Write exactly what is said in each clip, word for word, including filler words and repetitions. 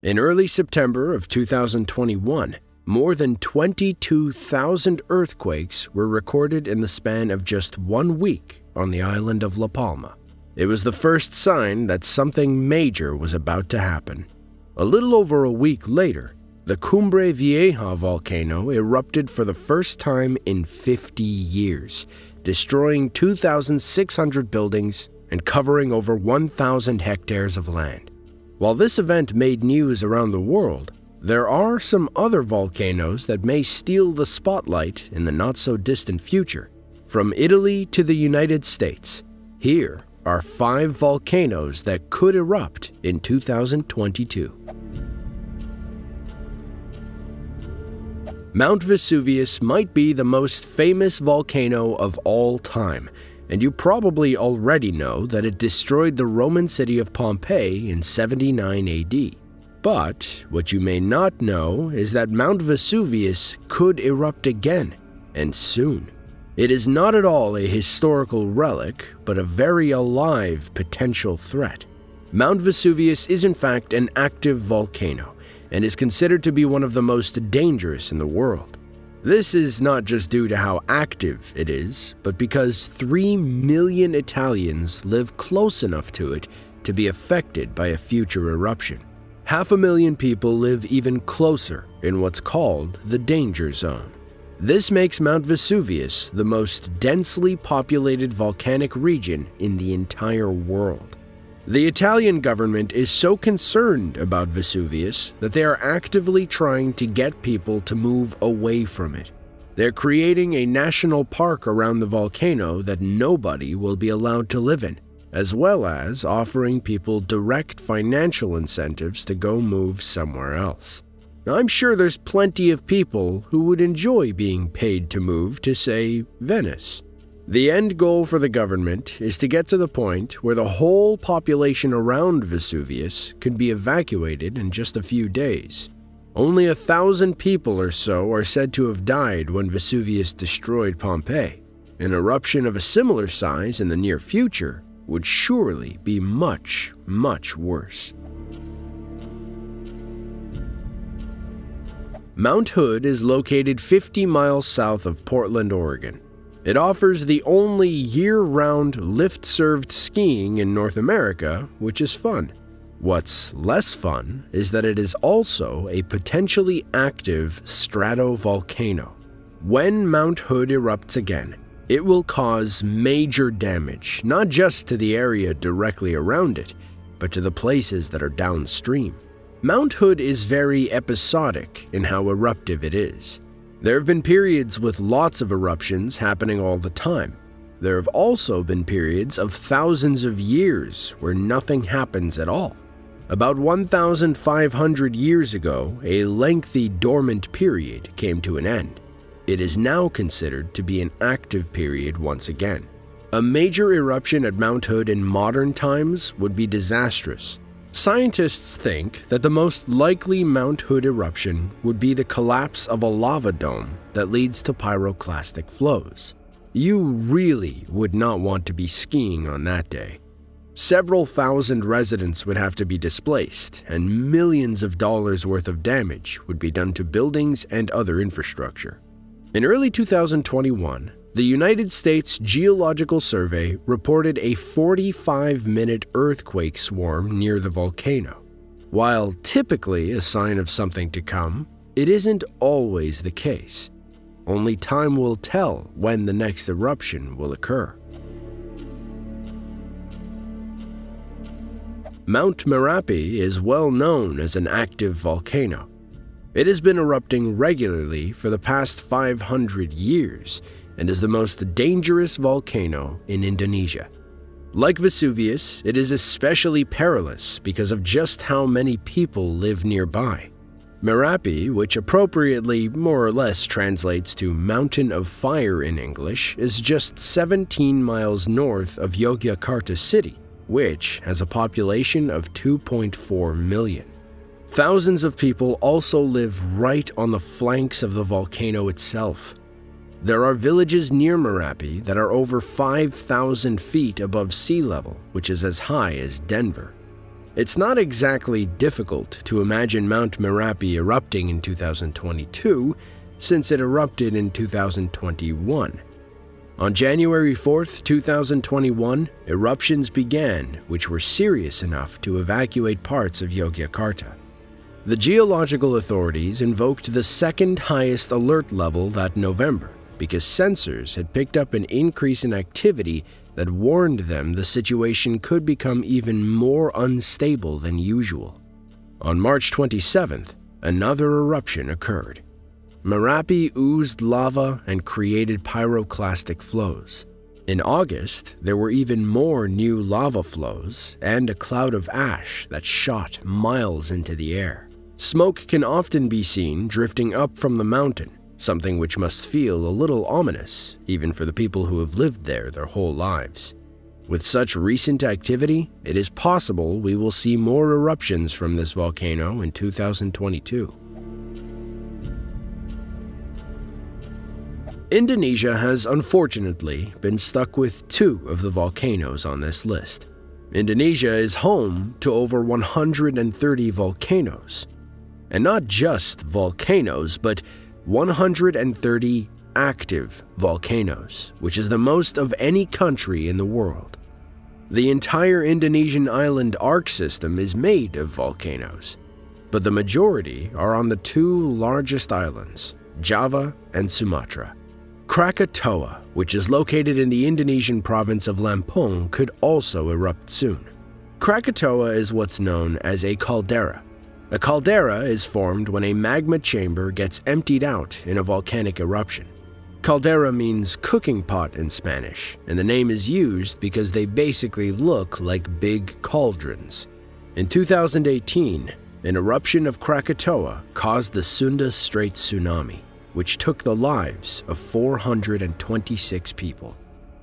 In early September of two thousand twenty-one, more than twenty-two thousand earthquakes were recorded in the span of just one week on the island of La Palma. It was the first sign that something major was about to happen. A little over a week later, the Cumbre Vieja volcano erupted for the first time in fifty years, destroying two thousand six hundred buildings and covering over one thousand hectares of land. While this event made news around the world, there are some other volcanoes that may steal the spotlight in the not-so-distant future. From Italy to the United States, here are five volcanoes that could erupt in two thousand twenty-two. Mount Vesuvius might be the most famous volcano of all time, and you probably already know that it destroyed the Roman city of Pompeii in seventy-nine A D. But what you may not know is that Mount Vesuvius could erupt again, and soon. It is not at all a historical relic, but a very alive potential threat. Mount Vesuvius is in fact an active volcano, and is considered to be one of the most dangerous in the world. This is not just due to how active it is, but because three million Italians live close enough to it to be affected by a future eruption. Half a million people live even closer in what's called the danger zone. This makes Mount Vesuvius the most densely populated volcanic region in the entire world. The Italian government is so concerned about Vesuvius that they are actively trying to get people to move away from it. They're creating a national park around the volcano that nobody will be allowed to live in, as well as offering people direct financial incentives to go move somewhere else. Now, I'm sure there's plenty of people who would enjoy being paid to move to, say, Venice. The end goal for the government is to get to the point where the whole population around Vesuvius can be evacuated in just a few days. Only a thousand people or so are said to have died when Vesuvius destroyed Pompeii. An eruption of a similar size in the near future would surely be much, much worse. Mount Hood is located fifty miles south of Portland, Oregon. It offers the only year-round lift-served skiing in North America, which is fun. What's less fun is that it is also a potentially active stratovolcano. When Mount Hood erupts again, it will cause major damage, not just to the area directly around it, but to the places that are downstream. Mount Hood is very episodic in how eruptive it is. There have been periods with lots of eruptions happening all the time. There have also been periods of thousands of years where nothing happens at all. About one thousand five hundred years ago, a lengthy dormant period came to an end. It is now considered to be an active period once again. A major eruption at Mount Hood in modern times would be disastrous. Scientists think that the most likely Mount Hood eruption would be the collapse of a lava dome that leads to pyroclastic flows. You really would not want to be skiing on that day. Several thousand residents would have to be displaced, and millions of dollars worth of damage would be done to buildings and other infrastructure. In early two thousand twenty-one, the United States Geological Survey reported a forty-five minute earthquake swarm near the volcano. While typically a sign of something to come, it isn't always the case. Only time will tell when the next eruption will occur. Mount Merapi is well known as an active volcano. It has been erupting regularly for the past five hundred years and is the most dangerous volcano in Indonesia. Like Vesuvius, it is especially perilous because of just how many people live nearby. Merapi, which appropriately more or less translates to Mountain of Fire in English, is just seventeen miles north of Yogyakarta city, which has a population of two point four million. Thousands of people also live right on the flanks of the volcano itself. There are villages near Merapi that are over five thousand feet above sea level, which is as high as Denver. It's not exactly difficult to imagine Mount Merapi erupting in two thousand twenty-two, since it erupted in two thousand twenty-one. On January fourth, two thousand twenty-one, eruptions began, which were serious enough to evacuate parts of Yogyakarta. The geological authorities invoked the second highest alert level that November, because sensors had picked up an increase in activity that warned them the situation could become even more unstable than usual. On March twenty-seventh, another eruption occurred. Merapi oozed lava and created pyroclastic flows. In August, there were even more new lava flows and a cloud of ash that shot miles into the air. Smoke can often be seen drifting up from the mountain, something which must feel a little ominous, even for the people who have lived there their whole lives. With such recent activity, it is possible we will see more eruptions from this volcano in two thousand twenty-two. Indonesia has unfortunately been stuck with two of the volcanoes on this list. Indonesia is home to over one hundred thirty volcanoes. And not just volcanoes, but one hundred thirty active volcanoes, which is the most of any country in the world. The entire Indonesian island arc system is made of volcanoes, but the majority are on the two largest islands, Java and Sumatra. Krakatoa, which is located in the Indonesian province of Lampung, could also erupt soon. Krakatoa is what's known as a caldera. A caldera is formed when a magma chamber gets emptied out in a volcanic eruption. Caldera means cooking pot in Spanish, and the name is used because they basically look like big cauldrons. In two thousand eighteen, an eruption of Krakatoa caused the Sunda Strait tsunami, which took the lives of four hundred twenty-six people.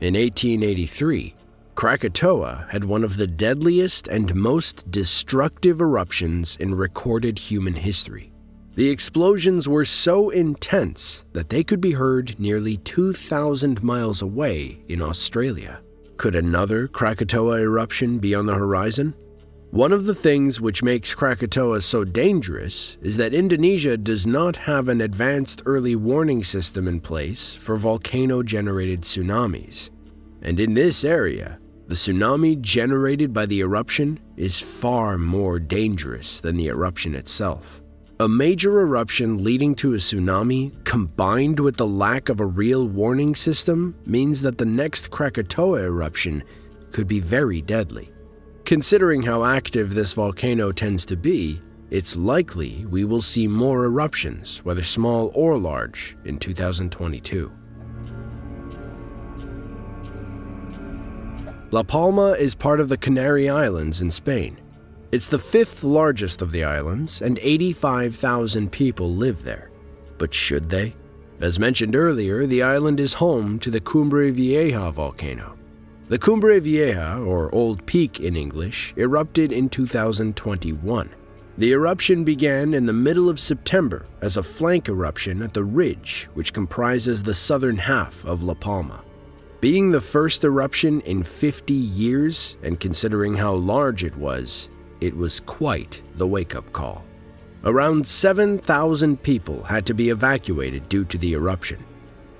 In eighteen eighty-three, Krakatoa had one of the deadliest and most destructive eruptions in recorded human history. The explosions were so intense that they could be heard nearly two thousand miles away in Australia. Could another Krakatoa eruption be on the horizon? One of the things which makes Krakatoa so dangerous is that Indonesia does not have an advanced early warning system in place for volcano-generated tsunamis. And in this area, the tsunami generated by the eruption is far more dangerous than the eruption itself. A major eruption leading to a tsunami, combined with the lack of a real warning system, means that the next Krakatoa eruption could be very deadly. Considering how active this volcano tends to be, it's likely we will see more eruptions, whether small or large, in two thousand twenty-two. La Palma is part of the Canary Islands in Spain. It's the fifth largest of the islands, and eighty-five thousand people live there. But should they? As mentioned earlier, the island is home to the Cumbre Vieja volcano. The Cumbre Vieja, or Old Peak in English, erupted in two thousand twenty-one. The eruption began in the middle of September as a flank eruption at the ridge, which comprises the southern half of La Palma. Being the first eruption in fifty years, and considering how large it was, it was quite the wake-up call. Around seven thousand people had to be evacuated due to the eruption.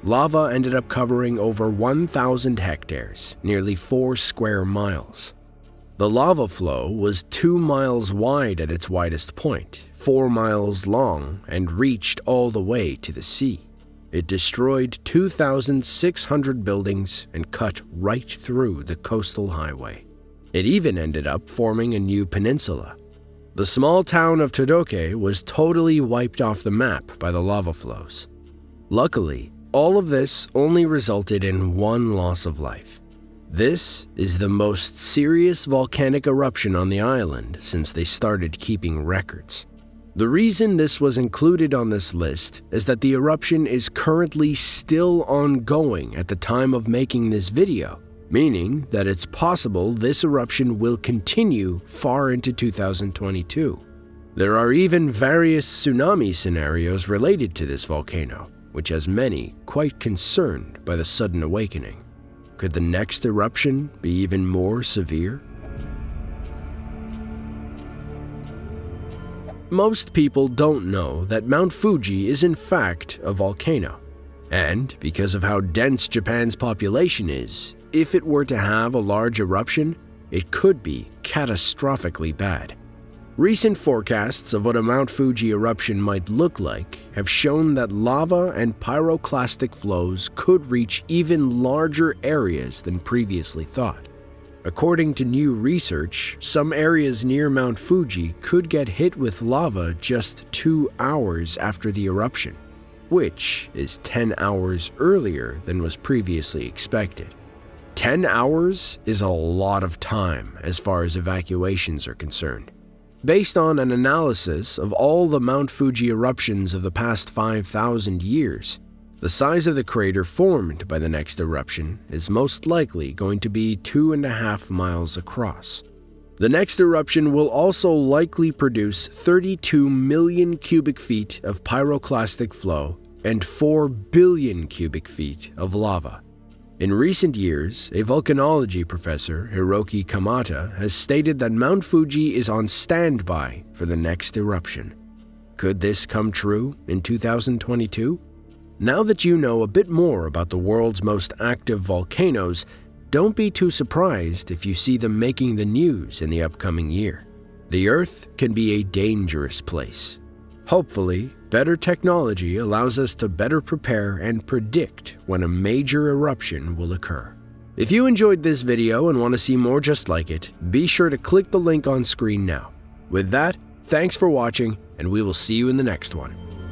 Lava ended up covering over one thousand hectares, nearly four square miles. The lava flow was two miles wide at its widest point, four miles long, and reached all the way to the sea. It destroyed two thousand six hundred buildings and cut right through the coastal highway. It even ended up forming a new peninsula. The small town of Todoke was totally wiped off the map by the lava flows. Luckily, all of this only resulted in one loss of life. This is the most serious volcanic eruption on the island since they started keeping records. The reason this was included on this list is that the eruption is currently still ongoing at the time of making this video, meaning that it's possible this eruption will continue far into two thousand twenty-two. There are even various tsunami scenarios related to this volcano, which has many quite concerned by the sudden awakening. Could the next eruption be even more severe? Most people don't know that Mount Fuji is in fact a volcano. And because of how dense Japan's population is, if it were to have a large eruption, it could be catastrophically bad. Recent forecasts of what a Mount Fuji eruption might look like have shown that lava and pyroclastic flows could reach even larger areas than previously thought. According to new research, some areas near Mount Fuji could get hit with lava just two hours after the eruption, which is ten hours earlier than was previously expected. ten hours is a lot of time as far as evacuations are concerned. Based on an analysis of all the Mount Fuji eruptions of the past five thousand years, the size of the crater formed by the next eruption is most likely going to be two and a half miles across. The next eruption will also likely produce thirty-two million cubic feet of pyroclastic flow and four billion cubic feet of lava. In recent years, a volcanology professor, Hiroki Kamata, has stated that Mount Fuji is on standby for the next eruption. Could this come true in two thousand twenty-two? Now that you know a bit more about the world's most active volcanoes, don't be too surprised if you see them making the news in the upcoming year. The Earth can be a dangerous place. Hopefully, better technology allows us to better prepare and predict when a major eruption will occur. If you enjoyed this video and want to see more just like it, be sure to click the link on screen now. With that, thanks for watching, and we will see you in the next one.